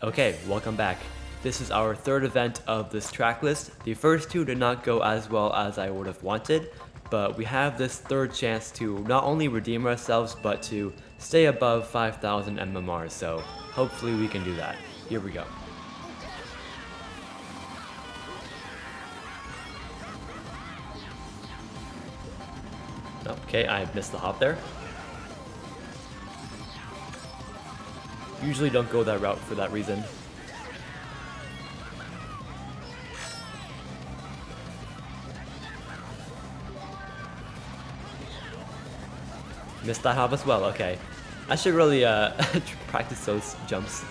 Okay, welcome back. This is our third event of this track list. The first two did not go as well as I would have wanted, but we have this third chance to not only redeem ourselves, but to stay above 5,000 MMR, so hopefully we can do that. Here we go. Okay, I missed the hop there. Usually don't go that route for that reason. Missed that hop as well, okay. I should really practice those jumps.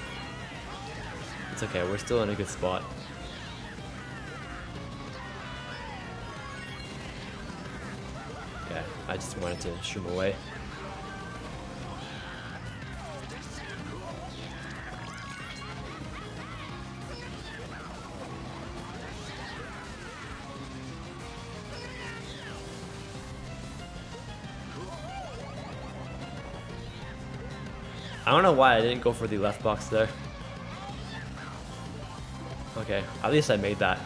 It's okay, we're still in a good spot. Yeah, I just wanted to shoot him away. I don't know why I didn't go for the left box there. Okay, at least I made that.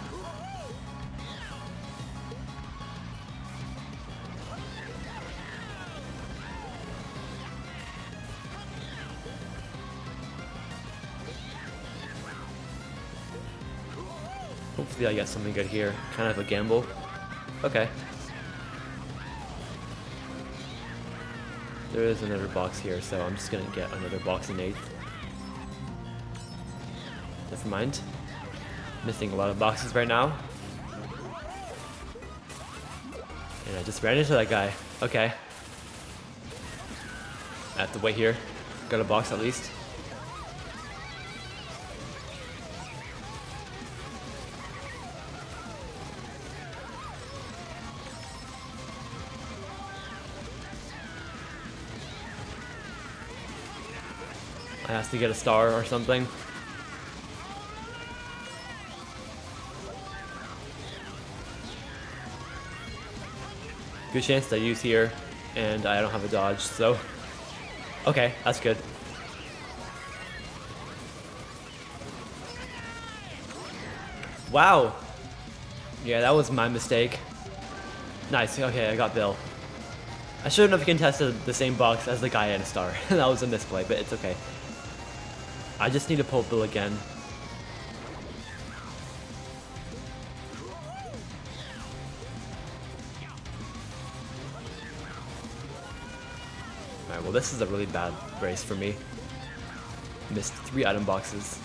Hopefully I get something good here. Kind of a gamble. Okay. There is another box here, so I'm just gonna get another box in 8th. Never mind. Missing a lot of boxes right now. And I just ran into that guy. Okay. I have to wait here. Got a box at least. I have to get a star or something. Good chance to use here, and I don't have a dodge, so... Okay, that's good. Wow! Yeah, that was my mistake. Nice, okay, I got Bill. I shouldn't have contested the same box as the guy and a star. That was a misplay, but it's okay. I just need to pull Bill again. Alright, well this is a really bad race for me. Missed 3 item boxes.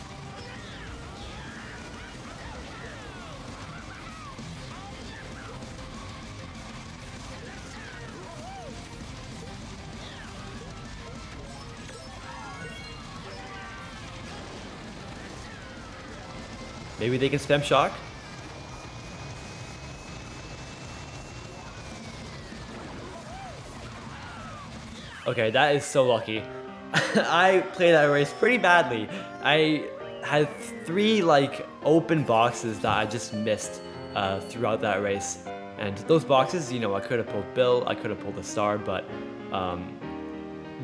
Maybe they can spam shock? Okay, that is so lucky. I played that race pretty badly. I had 3 like open boxes that I just missed throughout that race. And those boxes, you know, I could have pulled Bill, I could have pulled a star, but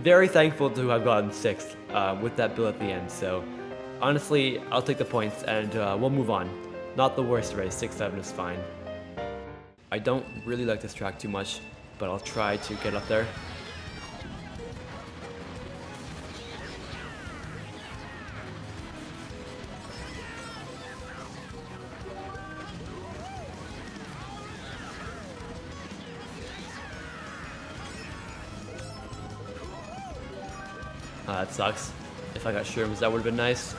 very thankful to have gotten 6th with that Bill at the end, so. Honestly, I'll take the points and we'll move on. Not the worst race, 6-7 is fine. I don't really like this track too much, but I'll try to get up there. That sucks. If I got shrooms, that would have been nice.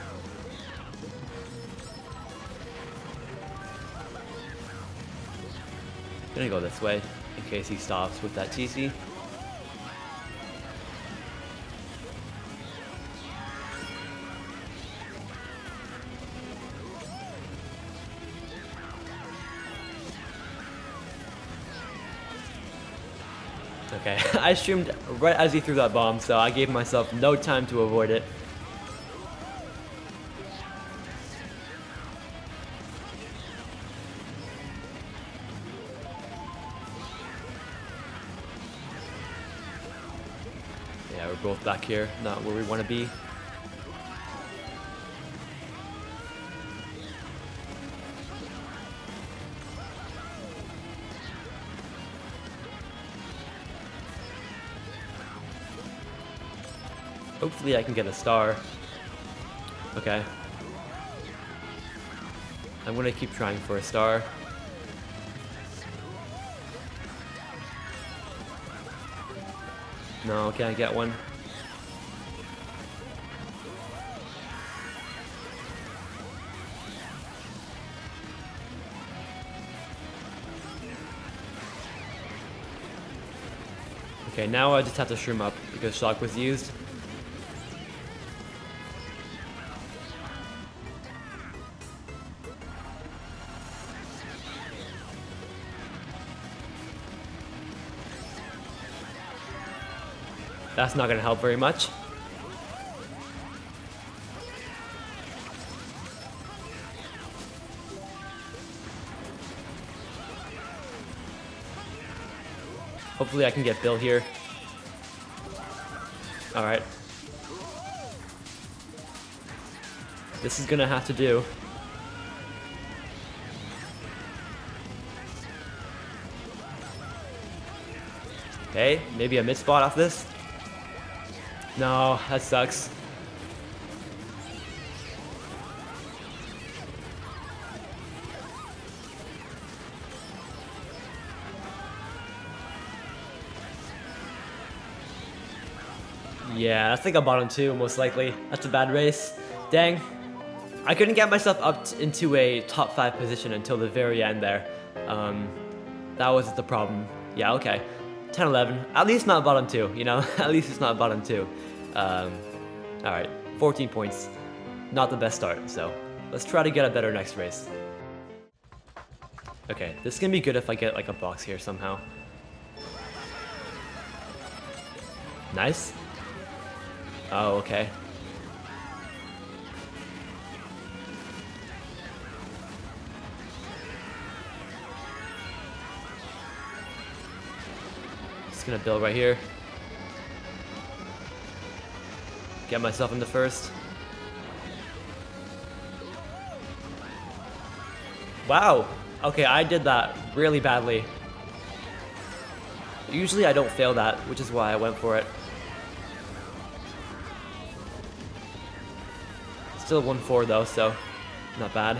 Gonna go this way, in case he stops with that TC. Okay, I streamed right as he threw that bomb, so I gave myself no time to avoid it. Yeah, we're both back here, not where we want to be. Hopefully I can get a star. Okay. I'm gonna keep trying for a star. No, can I get one? Okay, now I just have to shroom up because shock was used. That's not going to help very much. Hopefully I can get Bill here. Alright. This is going to have to do. Okay, maybe a mid-spot off this. No, that sucks. Yeah, that's like a bottom two, most likely. That's a bad race. Dang. I couldn't get myself up into a top 5 position until the very end there. That was the problem. Yeah, okay. 10, 11. At least not bottom 2, you know? At least it's not bottom 2. Alright, 14 points. Not the best start, so let's try to get a better next race. Okay, this is gonna be good if I get like a box here somehow. Nice. Oh, okay. Gonna build right here. Get myself in the first. Wow! Okay, I did that really badly. Usually I don't fail that, which is why I went for it. Still 1-4 though, so not bad.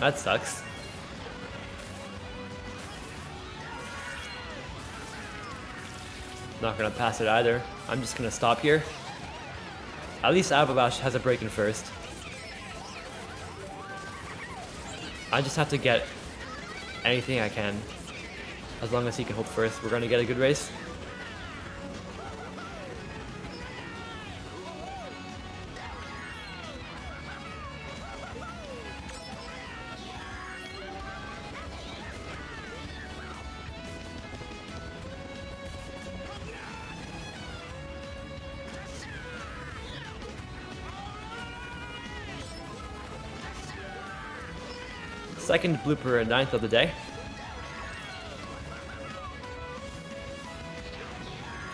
That sucks. Not gonna pass it either. I'm just gonna stop here. At least Abhilash has a break in first. I just have to get anything I can. As long as he can hold first, we're gonna get a good race. Second blooper and 9th of the day.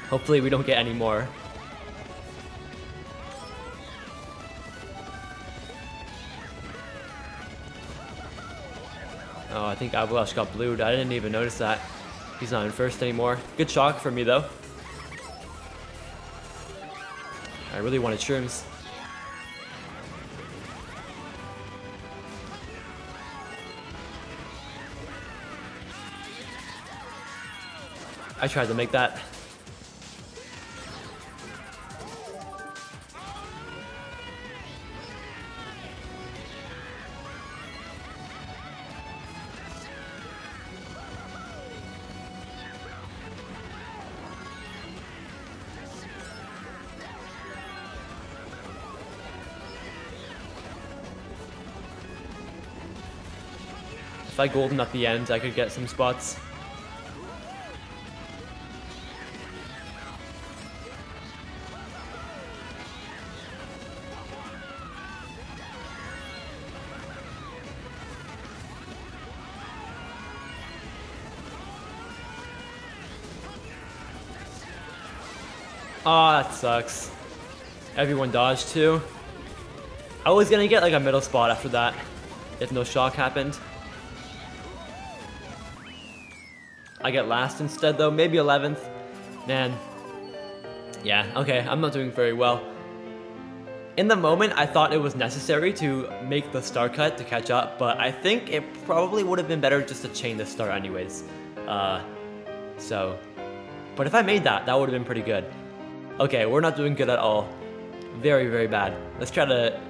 Hopefully we don't get any more. Oh, I think Abhilash got blued. I didn't even notice that. He's not in first anymore. Good shock for me though. I really wanted shrooms. I tried to make that. If I golden at the end, I could get some spots. Aw, that sucks. Everyone dodged too. I was gonna get like a middle spot after that, if no shock happened. I get last instead though, maybe 11th. Man. Yeah, okay, I'm not doing very well. In the moment, I thought it was necessary to make the star cut to catch up, but I think it probably would have been better just to chain the star anyways. But if I made that, that would have been pretty good. Okay, we're not doing good at all. Very, very bad. Let's try to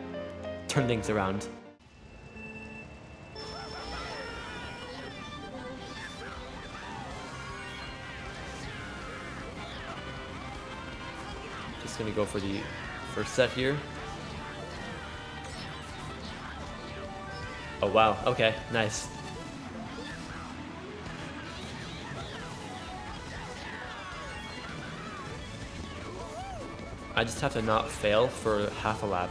turn things around. Just gonna go for the first set here. Oh wow, okay, nice. I just have to not fail for half a lap.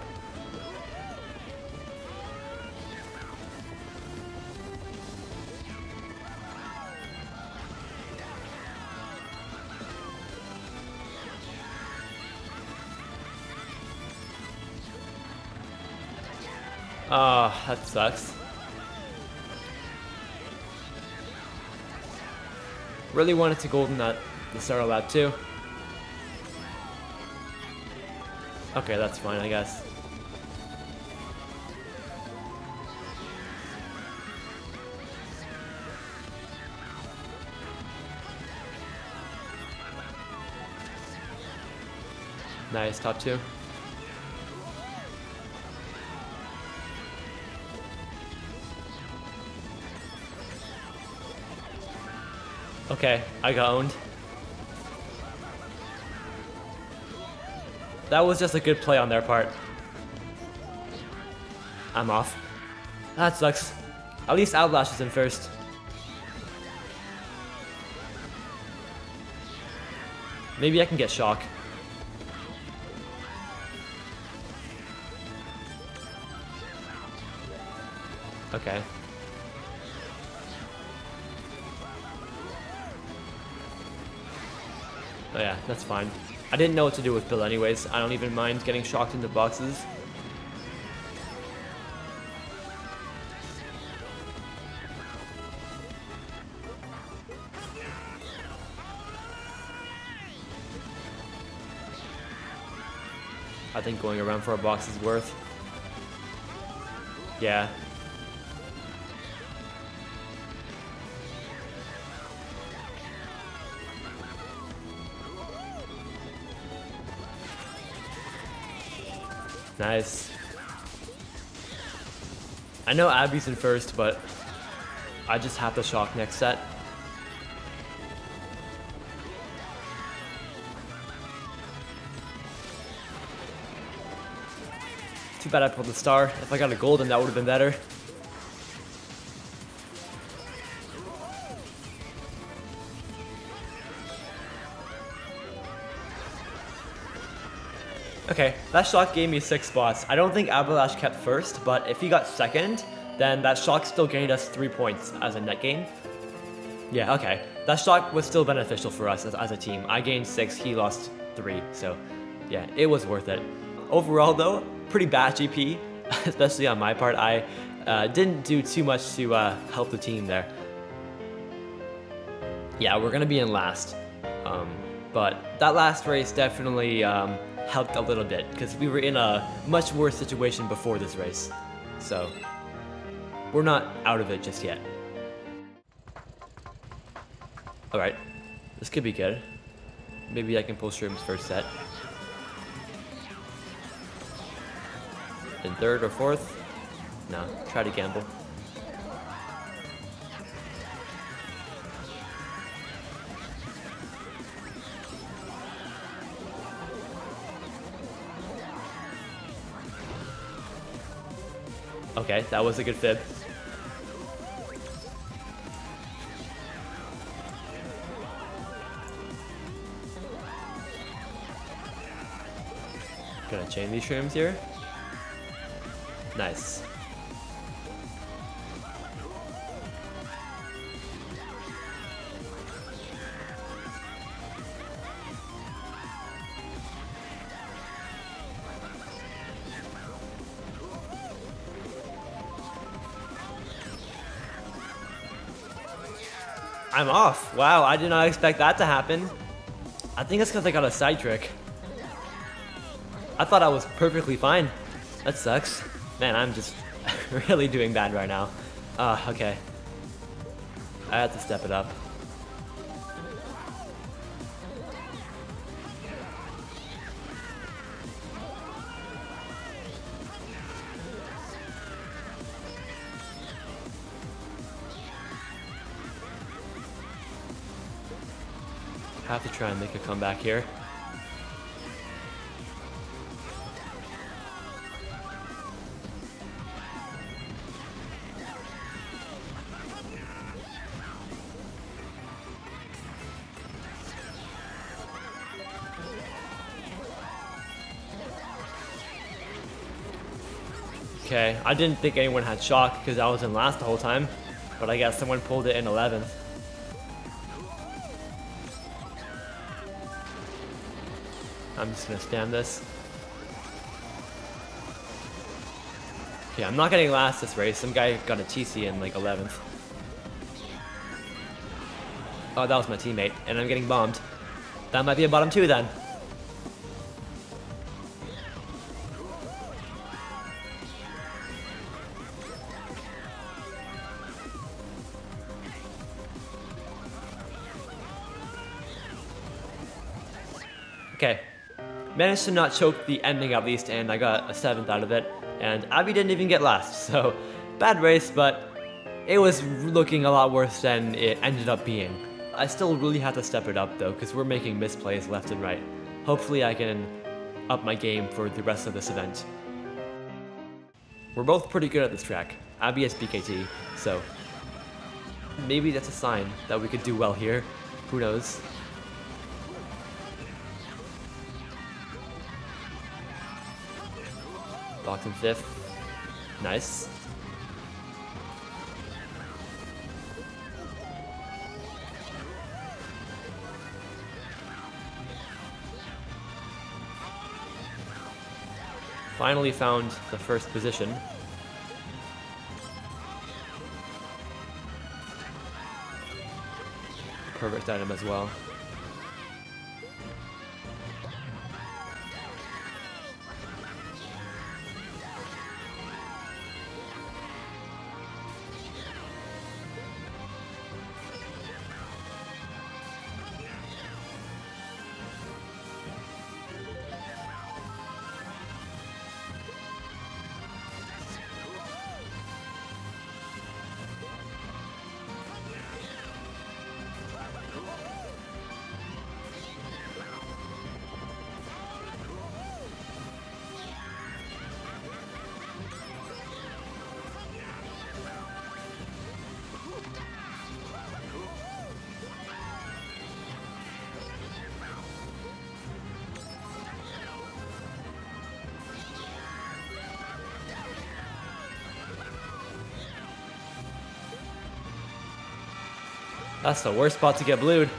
Ah, that sucks. Really wanted to golden at the starter lap too. Okay, that's fine, I guess. Nice, top two. Okay, I got owned. That was just a good play on their part. I'm off. That sucks. At least Abhilash is in first. Maybe I can get shock. Okay. Oh yeah, that's fine. I didn't know what to do with Bill anyways. I don't even mind getting shocked into boxes. I think going around for a box is worth. Yeah. Nice. I know Abby's in first, but I just have to shock next set. Too bad I pulled the star. If I got a golden, that would have been better. Okay, that shock gave me 6 spots. I don't think Abhilash kept first, but if he got second, then that shock still gained us 3 points as a net gain. Yeah, okay. That shock was still beneficial for us as a team. I gained 6, he lost 3, so yeah, it was worth it. Overall though, pretty bad GP, especially on my part. I didn't do too much to help the team there. Yeah, we're gonna be in last, but that last race definitely helped a little bit, because we were in a much worse situation before this race. So, we're not out of it just yet. Alright, this could be good. Maybe I can pull Shroom's first set. In third or fourth? No, try to gamble. Okay, that was a good fib. Gonna chain these shrooms here. Nice. I'm off. Wow, I did not expect that to happen. I think that's because I got a side trick. I thought I was perfectly fine. That sucks. Man, I'm just really doing bad right now. Okay. I have to step it up. I have to try and make a comeback here. Okay, I didn't think anyone had shock because I was in last the whole time, but I guess someone pulled it in 11th. I'm just gonna stand this. Okay, I'm not getting last this race. Some guy got a TC in like 11th. Oh, that was my teammate, and I'm getting bombed. That might be a bottom two then. Okay. Managed to not choke the ending at least, and I got a 7th out of it, and Abhi didn't even get last, so bad race, but it was looking a lot worse than it ended up being. I still really had to step it up though, because we're making misplays left and right. Hopefully I can up my game for the rest of this event. We're both pretty good at this track. Abhi is BKT, so maybe that's a sign that we could do well here, who knows. Locked in 5th. Nice. Finally found the first position. Perfect item as well. That's the worst spot to get blued.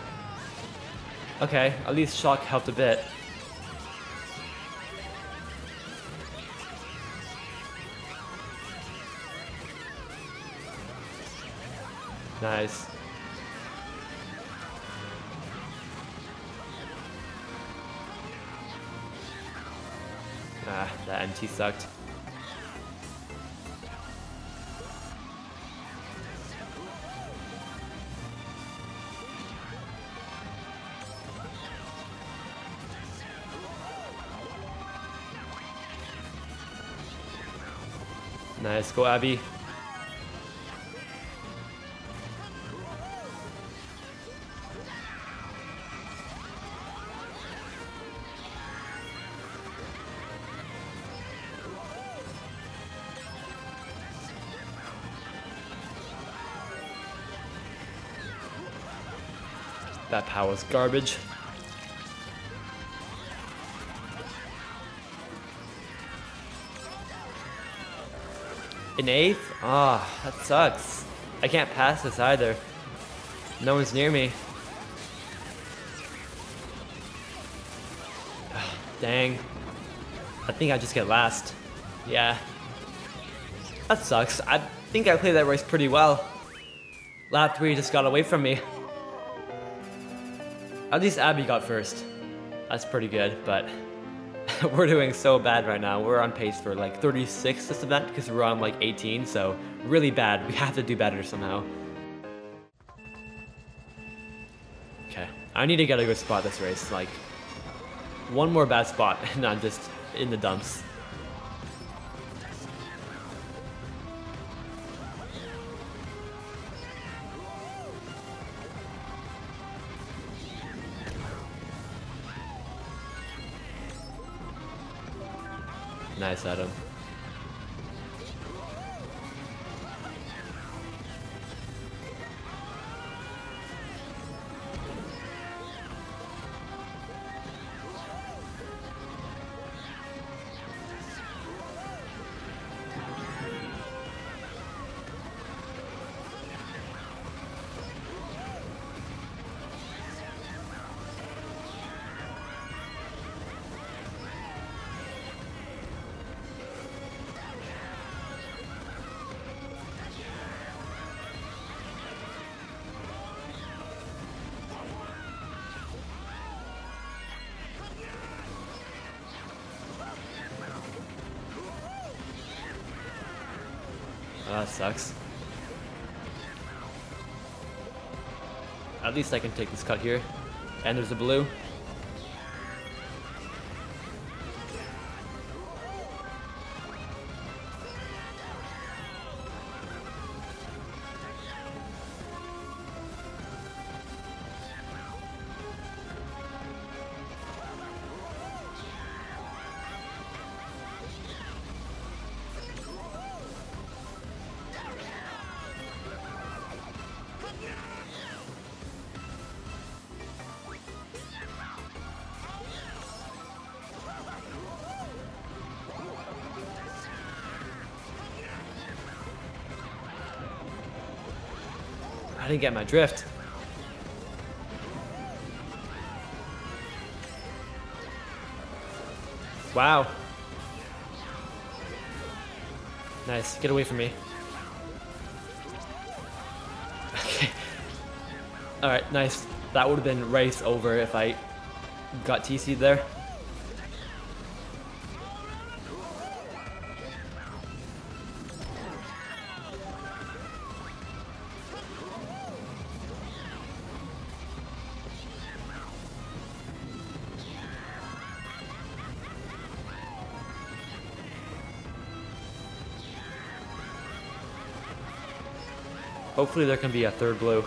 Okay, at least shock helped a bit. Nice. Ah, that MT sucked. Nice, go Abhi. That power's garbage. In 8th? Ah, oh, that sucks. I can't pass this either. No one's near me. Dang. I think I just get last. Yeah. That sucks. I think I played that race pretty well. Lap 3 just got away from me. At least Abby got first. That's pretty good, but we're doing so bad right now. We're on pace for like 36 this event because we're on like 18, so really bad. We have to do better somehow. Okay, I need to get a good spot this race. Like, one more bad spot and I'm just in the dumps. Nice, Adam. That sucks. At least I can take this cut here. And there's a blue. I didn't get my drift. Wow. Nice, get away from me. Okay. All right, nice. That would have been race over if I got TC'd there. Hopefully there can be a third blue.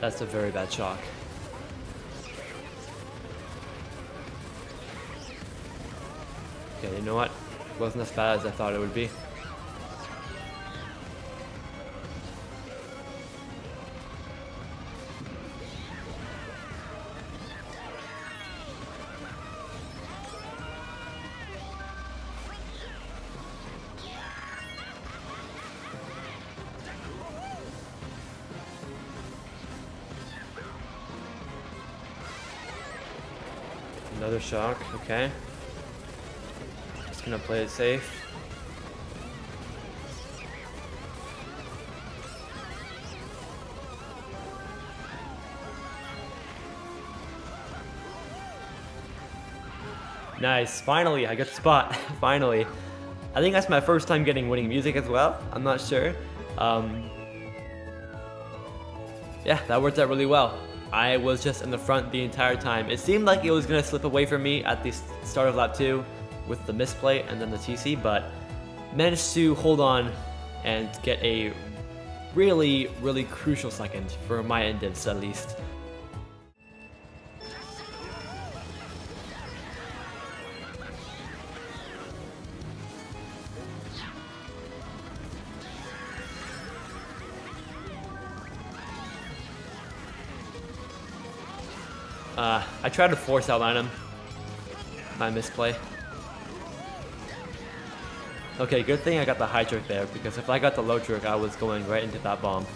That's a very bad shock. Okay, you know what? It wasn't as bad as I thought it would be. Another shock, okay. Just gonna play it safe. Nice, finally, I got the spot, finally. I think that's my first time getting winning music as well, I'm not sure. Yeah, that worked out really well. I was just in the front the entire time. It seemed like it was gonna slip away from me at the start of lap 2 with the misplay and then the TC, but managed to hold on and get a really, really crucial second for my indivs at least. I tried to force outline him. My misplay. Okay, good thing I got the high jerk there, because if I got the low jerk, I was going right into that bomb.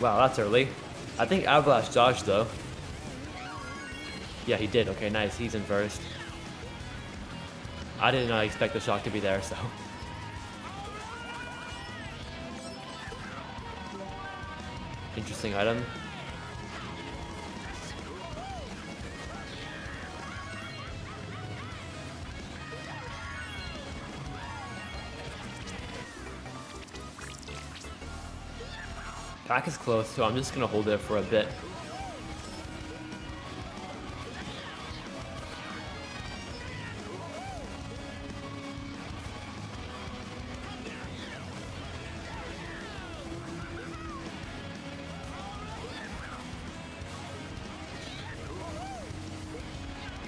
Wow, that's early. I think Abhilash dodged though. Yeah, he did. Okay, nice. He's in first. I did not expect the shock to be there, so. Interesting item. Pack is close, so I'm just gonna hold it for a bit.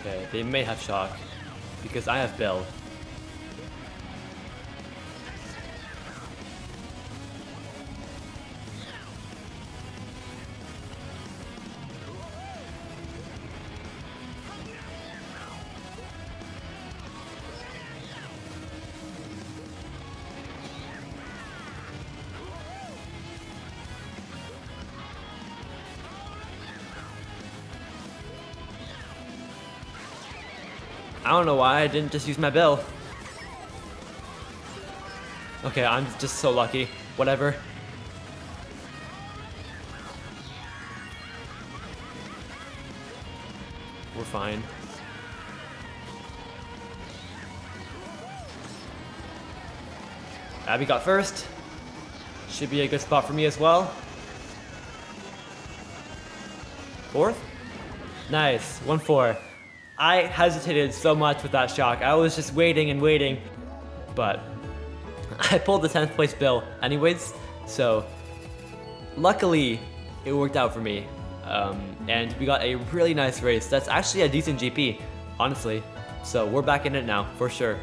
Okay, they may have shock, because I have Bell. I don't know why I didn't just use my bell. Okay, I'm just so lucky. Whatever. We're fine. Abby got first. Should be a good spot for me as well. Fourth? Nice. 1-4. I hesitated so much with that shock. I was just waiting and waiting, but I pulled the 10th place bill anyways, so luckily it worked out for me, and we got a really nice race. That's actually a decent GP, honestly, so we're back in it now for sure.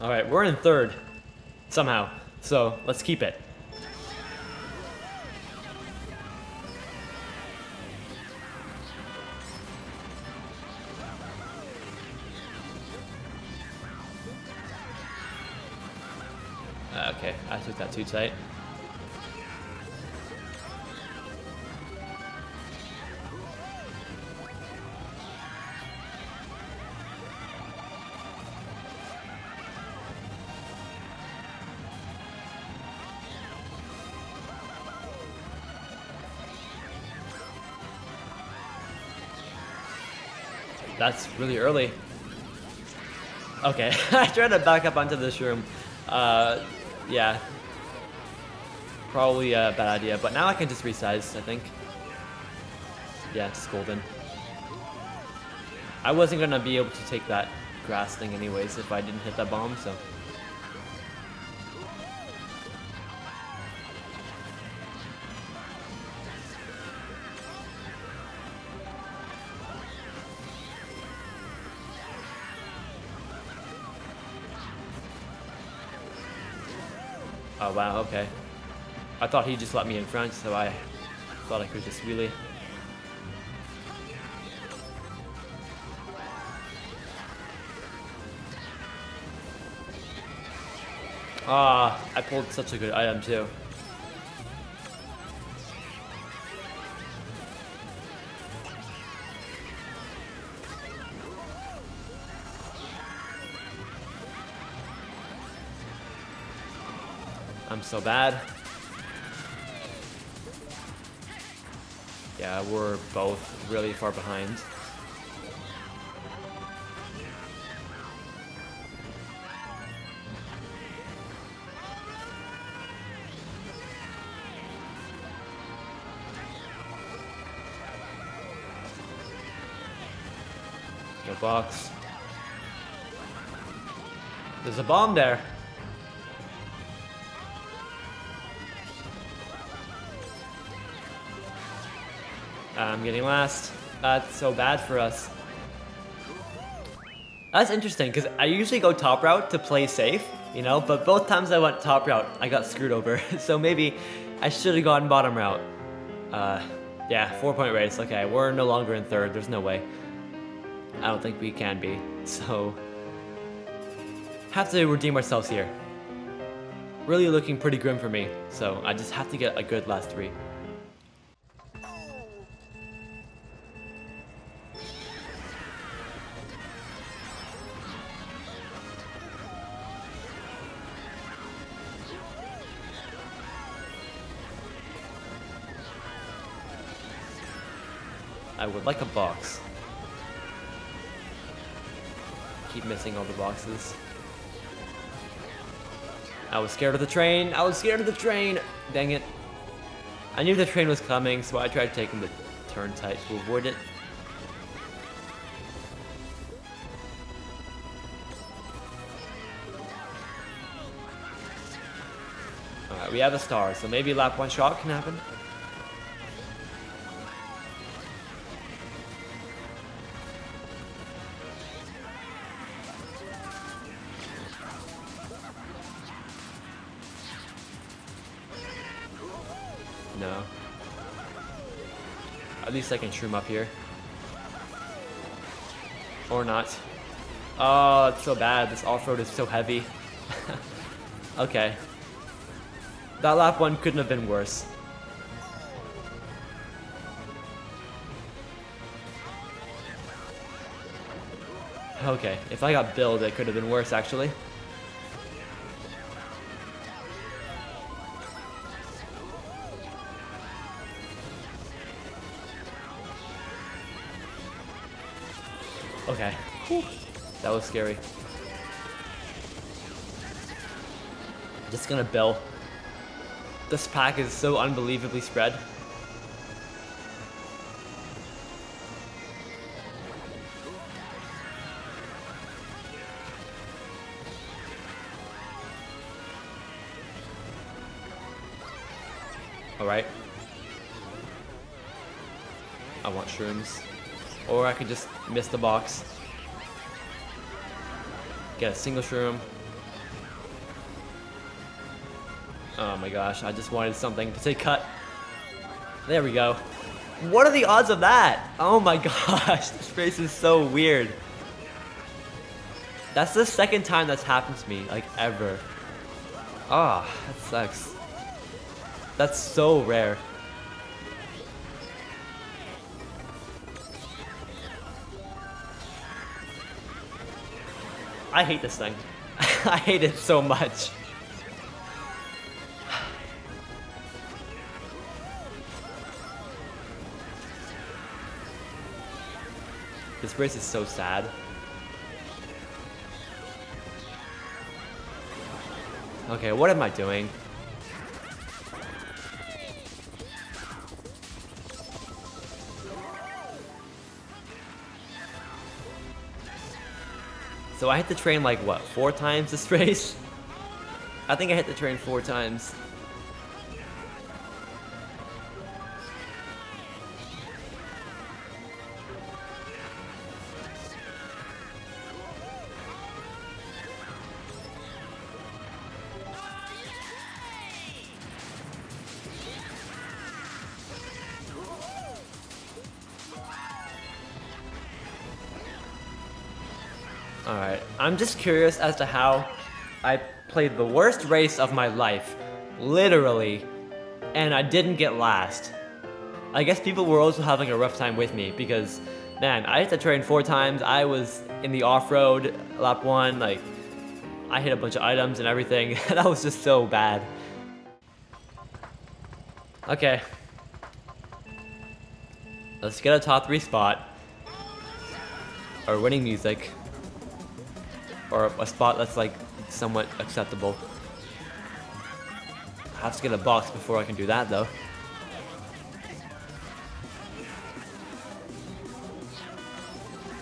All right, we're in third somehow, so let's keep it. Okay, I took that too tight. That's really early. Okay, I tried to back up onto this room. Yeah, probably a bad idea, but now I can just resize, I think. Yeah, just golden. I wasn't gonna be able to take that grass thing anyways if I didn't hit that bomb, so. Oh wow, okay. I thought he just let me in front, so I thought I could just wheelie. Ah, I pulled such a good item too. I'm so bad. Yeah, we're both really far behind. No box. There's a bomb there. I'm getting last. That's so bad for us. That's interesting, because I usually go top route to play safe, you know, but both times I went top route, I got screwed over. So maybe I should have gone bottom route. Yeah, 4-point race. Okay, we're no longer in third. There's no way. I don't think we can be. So, have to redeem ourselves here. really looking pretty grim for me, so I just have to get a good last three. I would like a box. Keep missing all the boxes. I was scared of the train. I was scared of the train. Dang it. I knew the train was coming, so I tried taking the turnpike to avoid it. Alright, we have a star, so maybe lap one shot can happen. No. At least I can shroom up here. Or not. Oh, it's so bad. This off-road is so heavy. Okay. That lap one couldn't have been worse. Okay, if I got billed, it could have been worse, actually. Okay, whew. That was scary. Just gonna bill. This pack is so unbelievably spread. Alright. I want shrooms. Or I could just miss the box. Get a single shroom. Oh my gosh, I just wanted something to say cut. There we go. What are the odds of that? Oh my gosh, this race is so weird. That's the second time that's happened to me, like ever. Ah, oh, that sucks. That's so rare. I hate this thing. I hate it so much. This race is so sad. Okay, what am I doing? So I hit the train like, what, 4 times this race? I think I hit the train 4 times. Alright, I'm just curious as to how I played the worst race of my life, literally, and I didn't get last. I guess people were also having a rough time with me because, man, I hit the train 4 times, I was in the off-road, lap 1, like, I hit a bunch of items and everything, that was just so bad. Okay. Let's get a top 3 spot. Our winning music. Or a spot that's like somewhat acceptable. I have to get a box before I can do that though.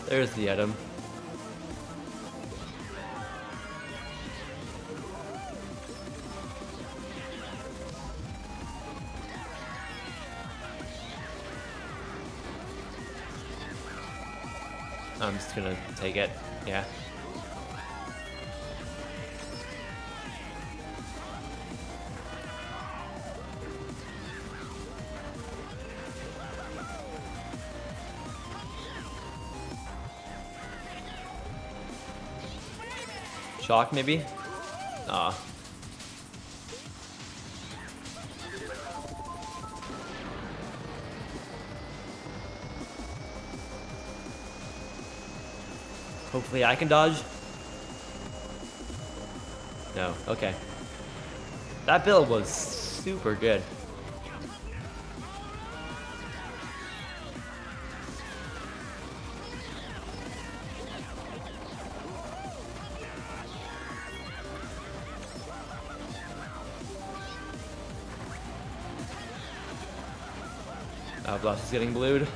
There's the item. I'm just gonna take it, yeah. Shock maybe? Ah. Hopefully I can dodge. No, okay. That build was super good. Abhilash is getting blued.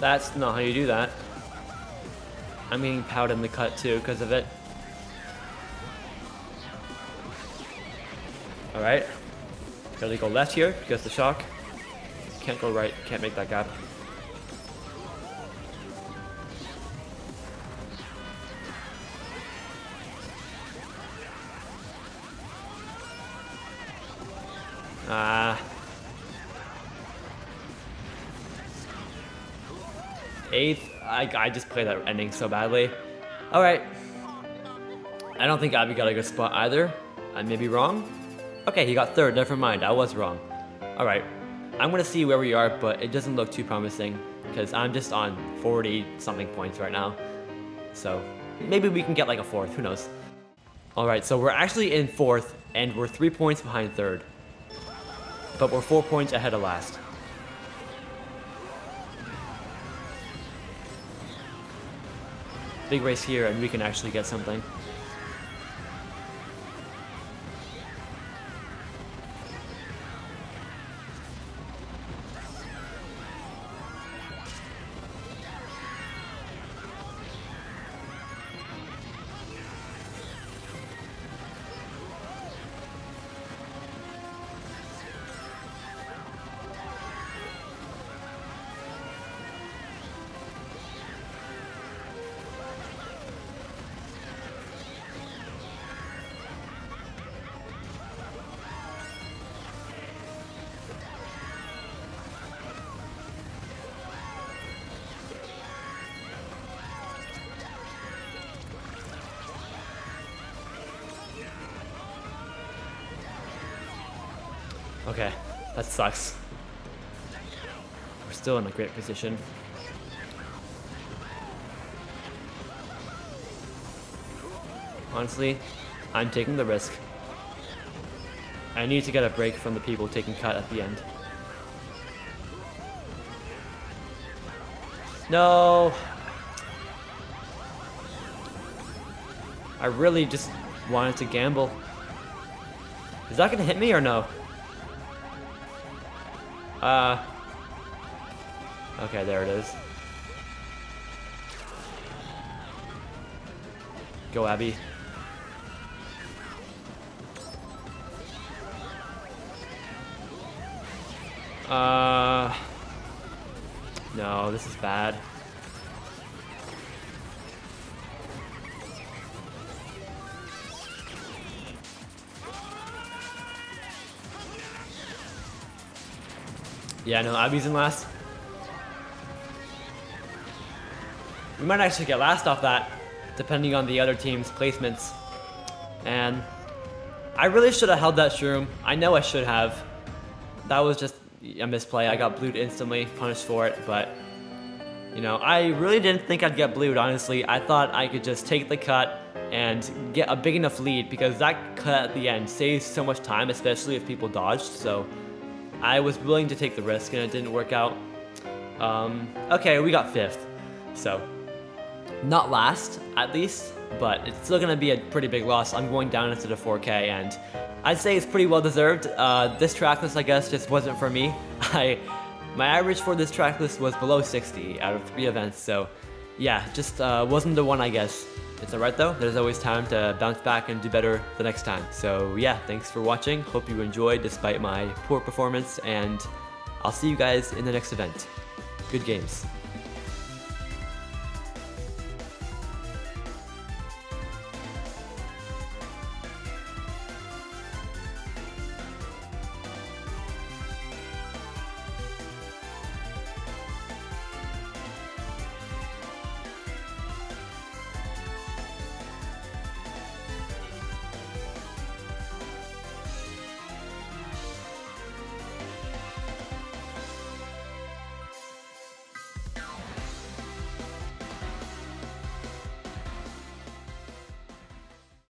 That's not how you do that. I'm getting powder in the cut too because of it. Alright. Gotta go left here because the shock. Can't go right, can't make that gap. Ah. Eighth, I just played that ending so badly. All right. I don't think Abhi got a good spot either. I may be wrong. Okay, he got third, never mind, I was wrong. All right, I'm gonna see where we are, but it doesn't look too promising because I'm just on 40 something points right now. So maybe we can get like a fourth, who knows? All right, so we're actually in fourth and we're 3 points behind third, but we're 4 points ahead of last. Big race here, and we can actually get something. Okay, that sucks. We're still in a great position. Honestly, I'm taking the risk. I need to get a break from the people taking cut at the end. No! I really just wanted to gamble. Is that gonna hit me or no? Okay, there it is. Go, Abhi. No, this is bad. Yeah, no, Abhi's in last. We might actually get last off that, depending on the other team's placements. And I really should have held that shroom. I know I should have. That was just a misplay. I got blued instantly, punished for it, but you know, I really didn't think I'd get blued, honestly. I thought I could just take the cut and get a big enough lead because that cut at the end saves so much time, especially if people dodged, so I was willing to take the risk and it didn't work out. Okay, we got fifth. So, not last, at least, but it's still gonna be a pretty big loss. I'm going down into the 4K and I'd say it's pretty well deserved. This tracklist, I guess, just wasn't for me. My average for this tracklist was below 60 out of 3 events, so yeah, just wasn't the one, I guess. It's alright though, there's always time to bounce back and do better the next time. So yeah, thanks for watching, hope you enjoyed despite my poor performance, and I'll see you guys in the next event. Good games.